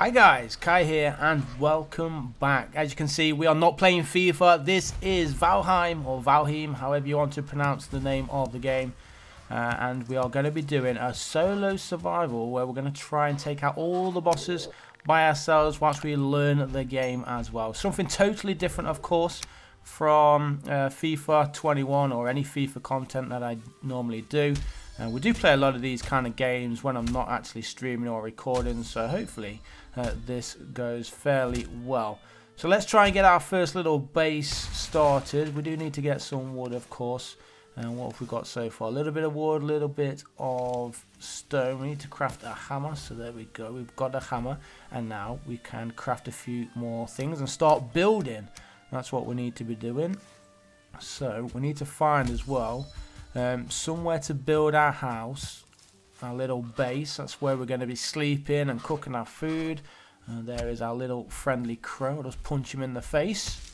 Hi guys, Kai here and welcome back. As you can see, we are not playing FIFA. This is Valheim, or Valheim, however you want to pronounce the name of the game. And we are going to be doing a solo survival where we're going to try and take out all the bosses by ourselves whilst we learn the game as well. Something totally different, of course, from FIFA 21 or any FIFA content that I normally do. We do play a lot of these kind of games when I'm not actually streaming or recording, so hopefully this goes fairly well. So let's try and get our first little base started. We do need to get some wood, of course. And what have we got so far? A little bit of wood, a little bit of stone. We need to craft a hammer, so there we go. We've got a hammer, and now we can craft a few more things and start building. That's what we need to be doing. So we need to find as well somewhere to build our house, our little base. That's where we're going to be sleeping and cooking our food. And there is our little friendly crow. I'll just punch him in the face.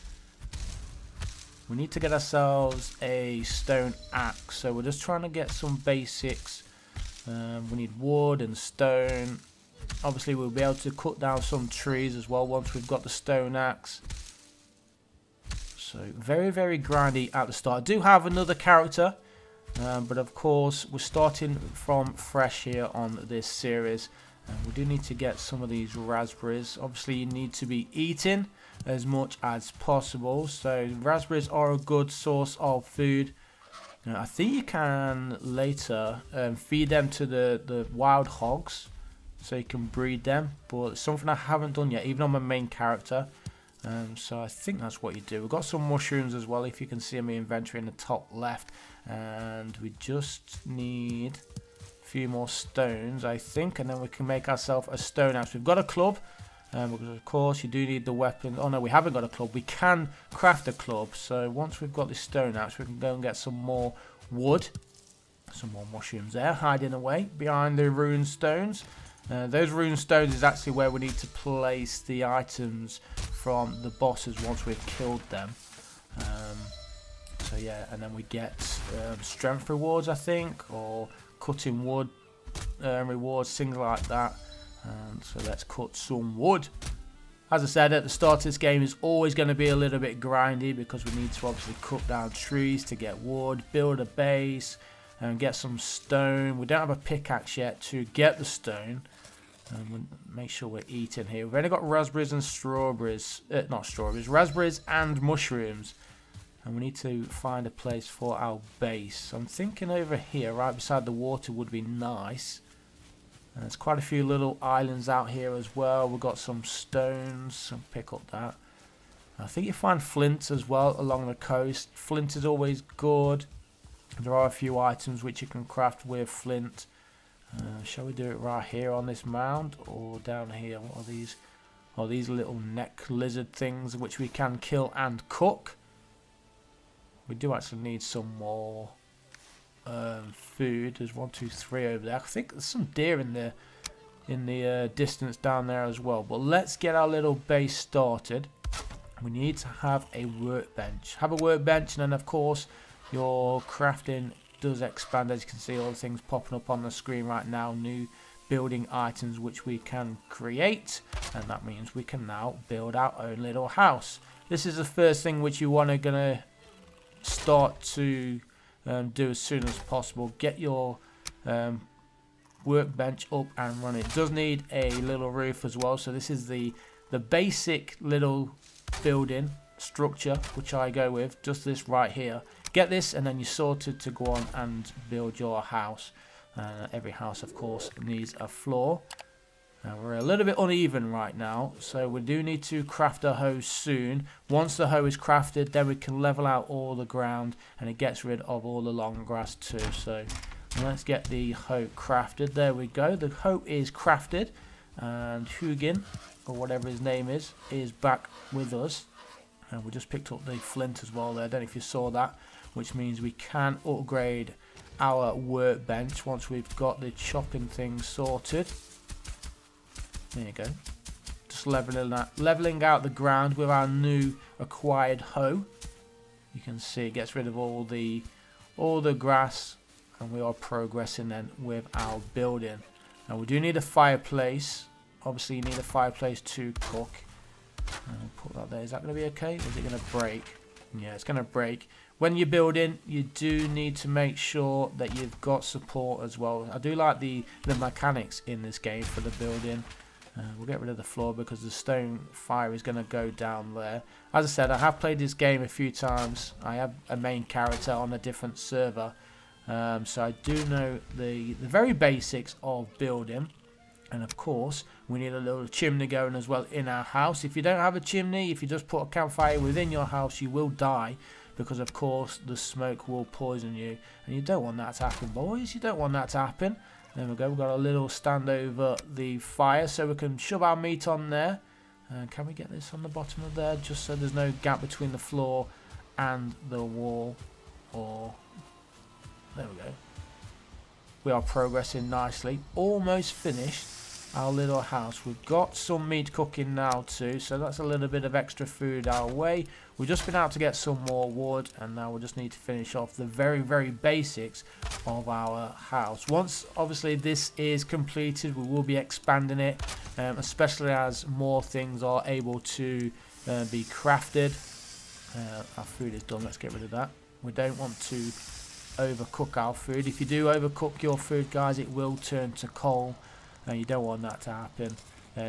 We need to get ourselves a stone axe. So we're just trying to get some basics. We need wood and stone. Obviously we'll be able to cut down some trees as well once we've got the stone axe. So very, very grindy at the start. I do have another character. But of course we're starting from fresh here on this series, and we do need to get some of these raspberries. Obviously you need to be eating as much as possible, so raspberries are a good source of food. Now, I think you can later feed them to the wild hogs so you can breed them, but it's something I haven't done yet, even on my main character. So I think that's what you do. We've got some mushrooms as well, if you can see in my inventory in the top left. And we just need a few more stones, I think. And then we can make ourselves a stone axe. We've got a club. Because of course you do need the weapon. Oh no, we haven't got a club. We can craft a club. So once we've got this stone axe, we can go and get some more wood. Some more mushrooms there, hiding away behind the rune stones. Those rune stones is actually where we need to place the items from the bosses once we've killed them. So yeah, and then we get strength rewards, I think, or cutting wood rewards, things like that. And so let's cut some wood. As I said at the start, this game is always going to be a little bit grindy because we need to obviously cut down trees to get wood, build a base, and get some stone. We don't have a pickaxe yet to get the stone. And we'll make sure we're eating here. We've only got raspberries and strawberries. Not strawberries. Raspberries and mushrooms. And we need to find a place for our base. I'm thinking over here, right beside the water, would be nice. And there's quite a few little islands out here as well. We've got some stones. I'll pick up that. I think you find flint as well along the coast. Flint is always good. There are a few items which you can craft with flint. Shall we do it right here on this mound or down here? What are these? Oh, these little neck lizard things which we can kill and cook. We do actually need some more food. There's 1, 2, 3 over there. I think there's some deer in the distance down there as well. But let's get our little base started. We need to have a workbench. Have a workbench, and then of course your crafting does expand. As you can see, all the things popping up on the screen right now, new building items which we can create, and that means we can now build our own little house. This is the first thing which you want to gonna start to do as soon as possible. Get your workbench up and running. It does need a little roof as well, so this is the basic little building structure which I go with, just this right here. Get this and then you're sorted to go on and build your house. Every house of course needs a floor. Now we're a little bit uneven right now, so we do need to craft a hoe soon. Once the hoe is crafted, then we can level out all the ground and it gets rid of all the long grass too. So let's get the hoe crafted. There we go, the hoe is crafted, and Hugin, or whatever his name is back with us. And we just picked up the flint as well there. I don't know if you saw that, which means we can upgrade our workbench once we've got the chopping thing sorted. There you go. Just leveling out the ground with our new acquired hoe. You can see it gets rid of all the grass, and we are progressing then with our building. Now we do need a fireplace. obviously you need a fireplace to cook. I'll put that there. Is that going to be okay? Or is it going to break? Yeah, it's going to break. When you're building, you do need to make sure that you've got support as well. I do like the mechanics in this game for the building. We'll get rid of the floor because the stone fire is going to go down there. As I said, I have played this game a few times. I have a main character on a different server. So I do know the very basics of building. And of course, we need a little chimney going as well in our house. If you don't have a chimney, if you just put a campfire within your house, you will die. Because of course, the smoke will poison you. And you don't want that to happen, boys. You don't want that to happen. There we go, we've got a little stand over the fire so we can shove our meat on there. Can we get this on the bottom of there just so there's no gap between the floor and the wall? Or there we go. We are progressing nicely. Almost finished our little house. We've got some meat cooking now too, so that's a little bit of extra food our way. We've just been out to get some more wood, and now we just need to finish off the very basics of our house. Once obviously this is completed, we will be expanding it, especially as more things are able to be crafted. Our food is done. Let's get rid of that. We don't want to overcook our food. If you do overcook your food, guys, it will turn to coal. And you don't want that to happen,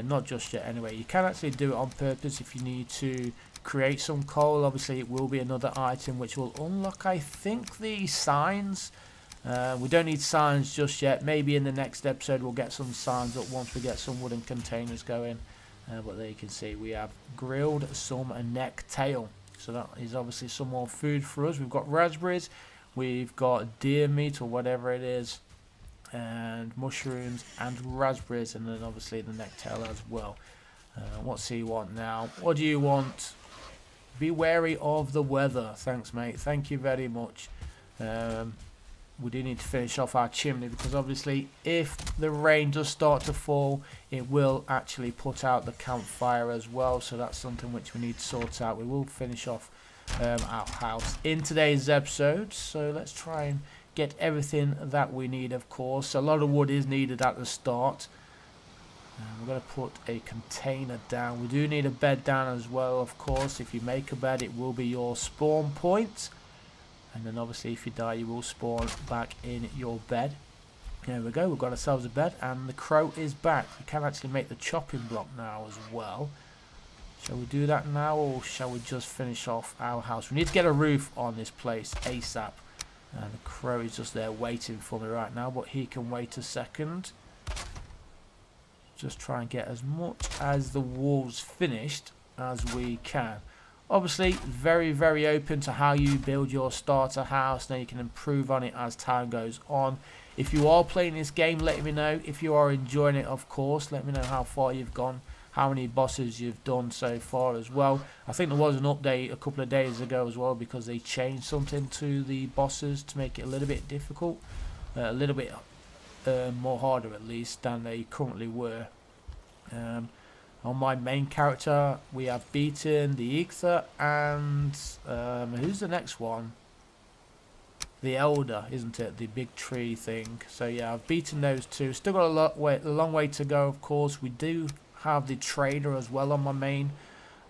not just yet anyway. You can actually do it on purpose if you need to create some coal. Obviously it will be another item which will unlock, I think, the signs. We don't need signs just yet. Maybe in the next episode we'll get some signs up once we get some wooden containers going. But there you can see we have grilled some necktail. So that is obviously some more food for us. We've got raspberries, we've got deer meat or whatever it is, and mushrooms and raspberries, and then obviously the necktail as well. What's he want now? What do you want? Be wary of the weather. Thanks, mate. Thank you very much. We do need to finish off our chimney, because obviously if the rain does start to fall, it will actually put out the campfire as well, so that's something which we need to sort out. We will finish off our house in today's episode, so let's try and get everything that we need. Of course, a lot of wood is needed at the start. We're going to put a container down. We do need a bed down as well, of course. If you make a bed, it will be your spawn point, and then obviously if you die, you will spawn back in your bed. There we go, we've got ourselves a bed, and the crow is back. We can actually make the chopping block now as well. Shall we do that now, or shall we just finish off our house? We need to get a roof on this place ASAP. And the crow is just there waiting for me right now, but he can wait a second. Just try and get as much as the walls finished as we can. Obviously, very open to how you build your starter house. Now you can improve on it as time goes on. If you are playing this game, let me know. If you are enjoying it, of course, let me know how far you've gone, how many bosses you've done so far as well. I think there was an update a couple of days ago as well, because they changed something to the bosses to make it a little bit difficult, a little bit more harder at least than they currently were. On my main character, we have beaten the Eikthyr and who's the next one? The Elder, isn't it? The big tree thing. So yeah, I've beaten those two. Still got a long way to go, of course. We do have the trader as well on my main,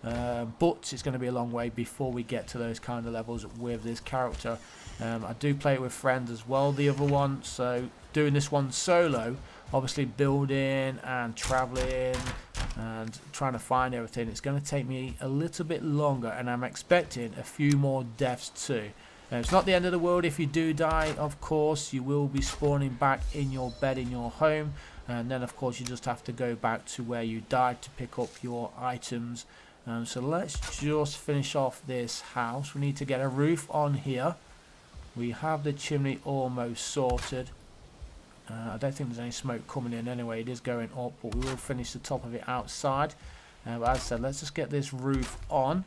but it's going to be a long way before we get to those kind of levels with this character. I do play it with friends as well, the other one, so doing this one solo, obviously building and traveling and trying to find everything, it's going to take me a little bit longer, and I'm expecting a few more deaths too. It's not the end of the world if you do die, of course. You will be spawning back in your bed in your home, and then of course you just have to go back to where you died to pick up your items. So let's just finish off this house. We need to get a roof on here. We have the chimney almost sorted. I don't think there's any smoke coming in anyway. It is going up, but we will finish the top of it outside. But as I said, let's just get this roof on.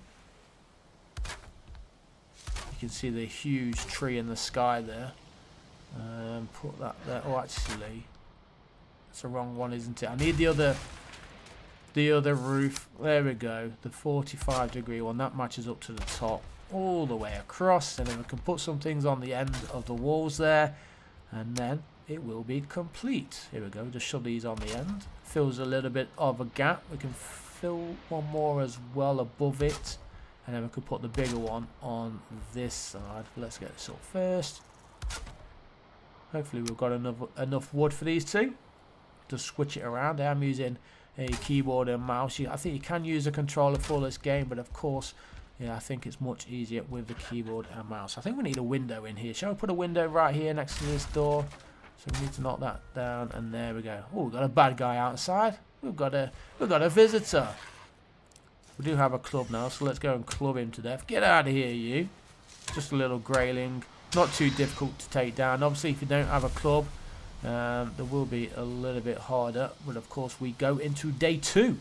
You can see the huge tree in the sky there. Put that there. Oh, actually, it's the wrong one, isn't it? I need the other roof. There we go, the 45-degree one. That matches up to the top all the way across, and then we can put some things on the end of the walls there, and then it will be complete. Here we go, just shove these on the end. Fills a little bit of a gap. We can fill one more as well above it, and then we could put the bigger one on this side. Let's get this up first. Hopefully we've got enough wood for these two. Just switch it around. I'm using a keyboard and mouse. I think you can use a controller for this game, but of course, yeah, I think it's much easier with the keyboard and mouse. I think we need a window in here. Shall we put a window right here next to this door? So we need to knock that down, and there we go. Oh, we've got a bad guy outside. We've got a visitor. We do have a club now, so let's go and club him to death. Get out of here, you. Just a little grayling. Not too difficult to take down. Obviously, if you don't have a club, there will be a little bit harder. But of course, we go into day 2.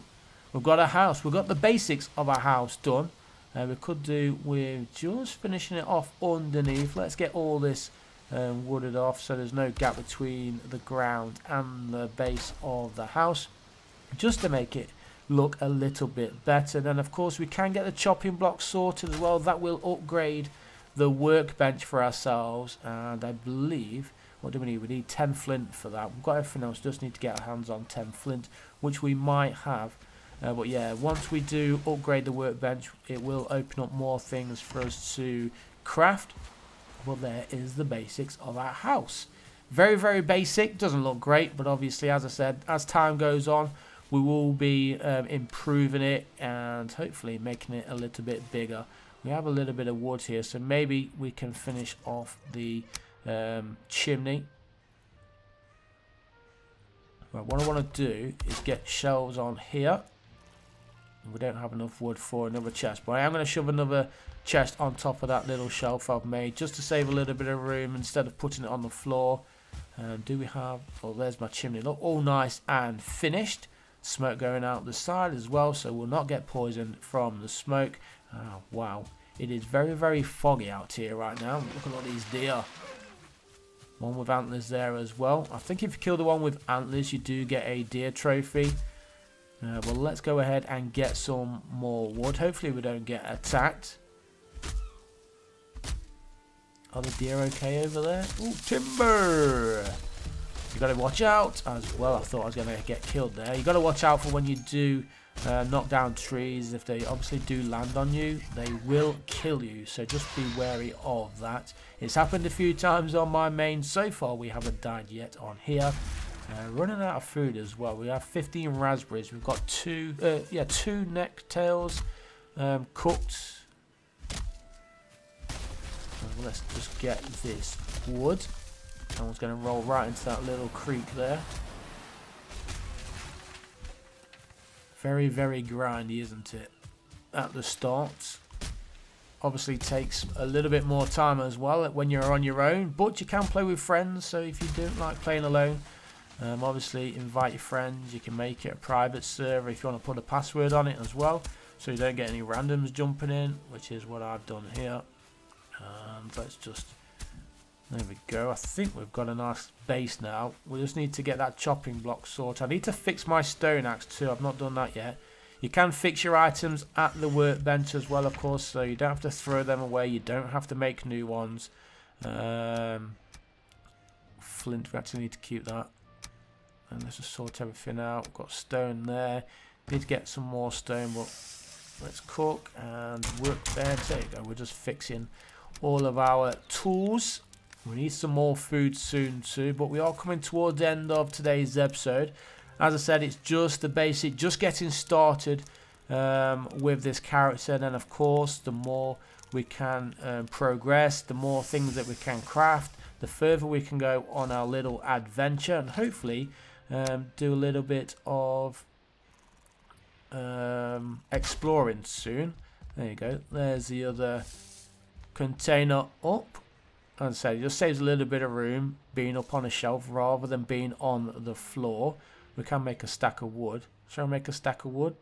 We've got a house. We've got the basics of our house done. We could do with just finishing it off underneath. Let's get all this wooded off so there's no gap between the ground and the base of the house, just to make it look a little bit better. Then of course we can get the chopping block sorted as well. That will upgrade the workbench for ourselves, and I believe, what do we need? We need 10 flint for that. We've got everything else, just need to get our hands on 10 flint, which we might have. But yeah, once we do upgrade the workbench, it will open up more things for us to craft. Well, there is the basics of our house. Very, very basic. Doesn't look great, but obviously, as I said, as time goes on, we will be improving it and hopefully making it a little bit bigger. We have a little bit of wood here, so maybe we can finish off the chimney. Right, what I want to do is get shelves on here. We don't have enough wood for another chest, but I am going to shove another chest on top of that little shelf I've made just to save a little bit of room instead of putting it on the floor. Do we have... oh, there's my chimney. Look, all nice and finished. Smoke going out the side as well, so we'll not get poisoned from the smoke. Oh, wow, it is very, very foggy out here right now. Look at all these deer. One with antlers there as well. I think if you kill the one with antlers, you do get a deer trophy. Well, let's go ahead and get some more wood. Hopefully we don't get attacked. Are the deer okay over there? Ooh, timber! You gotta watch out as well. I thought I was gonna get killed there. You gotta watch out for when you do knock down trees. If they obviously do land on you, they will kill you, so just be wary of that. It's happened a few times on my main. So far we haven't died yet on here. Running out of food as well. We have 15 raspberries. We've got two necktails cooked. Let's just get this wood. Someone's going to roll right into that little creek there. Very, very grindy, isn't it? At the start. Obviously takes a little bit more time as well when you're on your own, but you can play with friends, so if you don't like playing alone, obviously invite your friends. You can make it a private server if you want to put a password on it as well, so you don't get any randoms jumping in, which is what I've done here. Let's just... there we go. I think we've got a nice base now. We just need to get that chopping block sorted. I need to fix my stone axe too. I've not done that yet. You can fix your items at the workbench as well, of course, so you don't have to throw them away. You don't have to make new ones. Flint, we actually need to keep that. And let's just sort everything out. We've got stone there. Need to get some more stone, but let's cook and work there. There you go. We're just fixing all of our tools. We need some more food soon too, but we are coming towards the end of today's episode. As I said, it's just the basic, just getting started with this character. And then of course, the more we can progress, the more things that we can craft, the further we can go on our little adventure, and hopefully do a little bit of exploring soon. There you go. There's the other container up. As I said, it just saves a little bit of room being up on a shelf rather than being on the floor. We can make a stack of wood. Shall we make a stack of wood?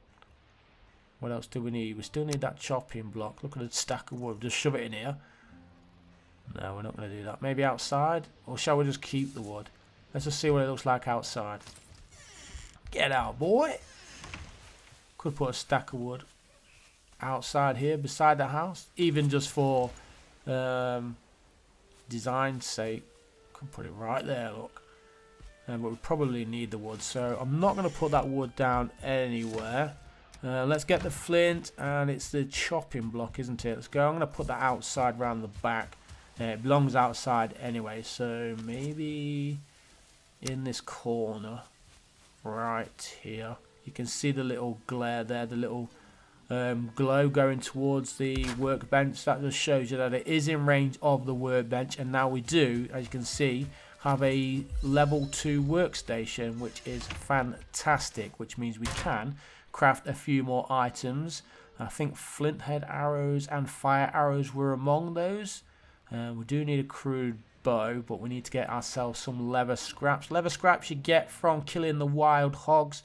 What else do we need? We still need that chopping block. Look at the stack of wood. Just shove it in here. No, we're not going to do that. Maybe outside? Or shall we just keep the wood? Let's just see what it looks like outside. Get out, boy! Could put a stack of wood outside here beside the house. Even just for... design's sake, can put it right there. Look, but we probably need the wood, so I'm not going to put that wood down anywhere. Let's get the flint, and it's the chopping block, isn't it? Let's go. I'm going to put that outside round the back. It belongs outside anyway, so maybe in this corner right here. You can see the little glare there, the little glow going towards the workbench. That just shows you that it is in range of the workbench. And now we do, as you can see, have a level 2 workstation, which is fantastic, which means we can craft a few more items. I think flint head arrows and fire arrows were among those. We do need a crude bow, but we need to get ourselves some leather scraps. Leather scraps you get from killing the wild hogs.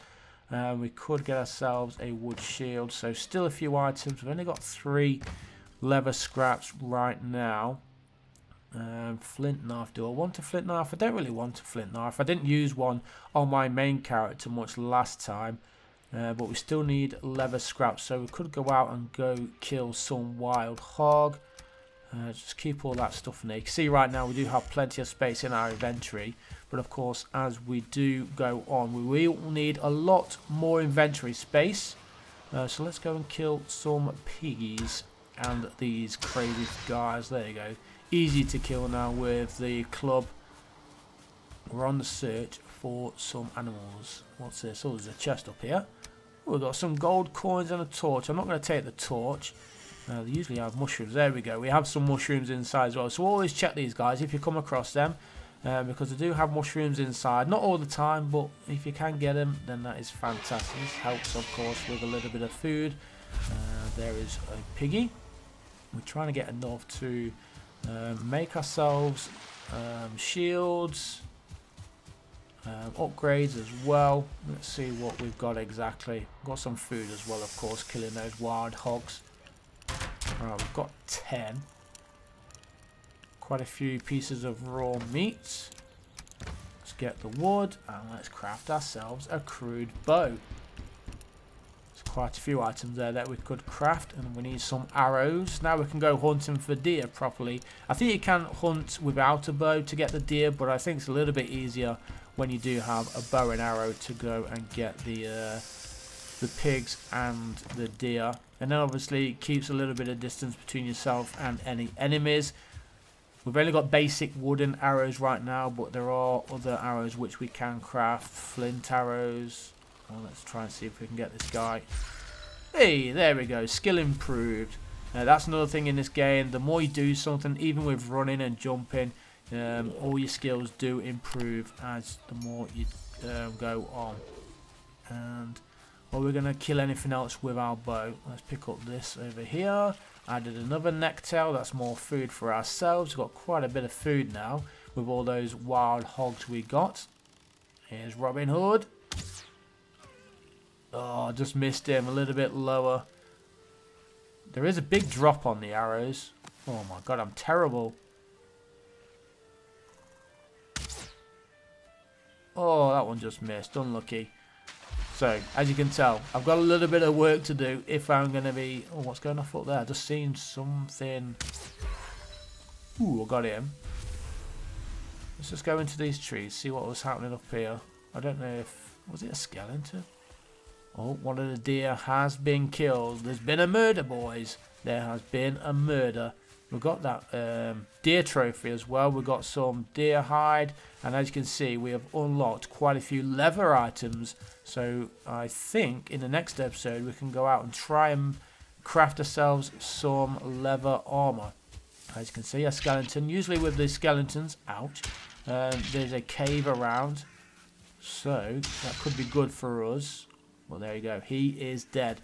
We could get ourselves a wood shield, so still a few items. We've only got 3 leather scraps right now. Flint knife, do I want a flint knife? I don't really want a flint knife. I didn't use one on my main character much last time. But we still need leather scraps, so we could go out and go kill some wild hog. Just keep all that stuff in there. You can see right now we do have plenty of space in our inventory, but of course as we do go on, we will need a lot more inventory space. So let's go and kill some piggies and these crazy guys. There you go. Easy to kill now with the club. We're on the search for some animals. What's this? Oh, there's a chest up here. We've got some gold coins and a torch. I'm not going to take the torch. They usually have mushrooms. There we go. We have some mushrooms inside as well. So always check these guys if you come across them. Because they do have mushrooms inside. Not all the time, but if you can get them, then that is fantastic. This helps, of course, with a little bit of food. There is a piggy. We're trying to get enough to make ourselves shields. Upgrades as well. Let's see what we've got exactly. We've got some food as well, of course, killing those wild hogs. Alright, we've got 10. Quite a few pieces of raw meat. Let's get the wood and let's craft ourselves a crude bow. There's quite a few items there that we could craft, and we need some arrows. Now we can go hunting for deer properly. I think you can hunt without a bow to get the deer, but I think it's a little bit easier when you do have a bow and arrow to go and get the pigs and the deer. And then obviously it keeps a little bit of distance between yourself and any enemies. We've only got basic wooden arrows right now, but there are other arrows which we can craft. Flint arrows. Well, let's try and see if we can get this guy. Hey, there we go. Skill improved. That's another thing in this game. The more you do something, even with running and jumping, all your skills do improve as the more you go on. And well, we're going to kill anything else with our bow. Let's pick up this over here. Added another necktail. That's more food for ourselves. We've got quite a bit of food now with all those wild hogs we got. Here's Robin Hood. Oh, just missed him. A little bit lower. There is a big drop on the arrows. Oh my god, I'm terrible. Oh, that one just missed. Unlucky. So, as you can tell, I've got a little bit of work to do if I'm going to be... Oh, what's going off up there? Just seen something. Ooh, I got him. Let's just go into these trees, see what was happening up here. I don't know if... Was it a skeleton? Oh, one of the deer has been killed. There's been a murder, boys. There has been a murder. We've got that deer trophy as well. We've got some deer hide. And as you can see, we have unlocked quite a few leather items. So I think in the next episode, we can go out and try and craft ourselves some leather armor. As you can see, a skeleton. Usually with the skeletons, ouch, there's a cave around. So that could be good for us. Well, there you go. He is dead.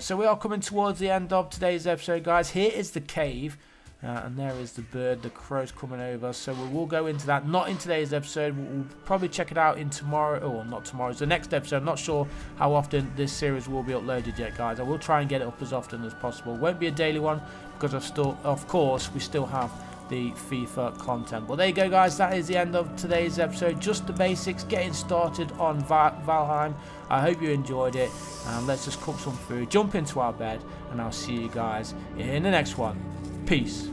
So we are coming towards the end of today's episode, guys. Here is the cave. And there is the bird, the crow's coming over. So we will go into that, not in today's episode. We'll probably check it out in tomorrow. Oh, not tomorrow. It's the next episode. I'm not sure how often this series will be uploaded yet, guys. I will try and get it up as often as possible. It won't be a daily one because, of course, we still have the FIFA content. But there you go, guys. That is the end of today's episode. Just the basics, getting started on Valheim. I hope you enjoyed it. And let's just cook some food, jump into our bed, and I'll see you guys in the next one. Peace.